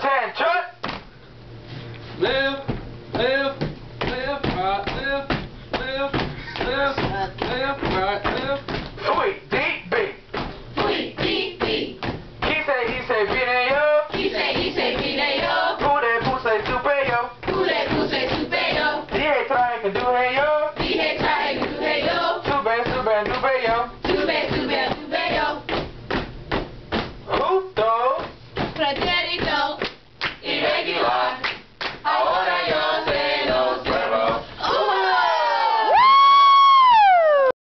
Attention!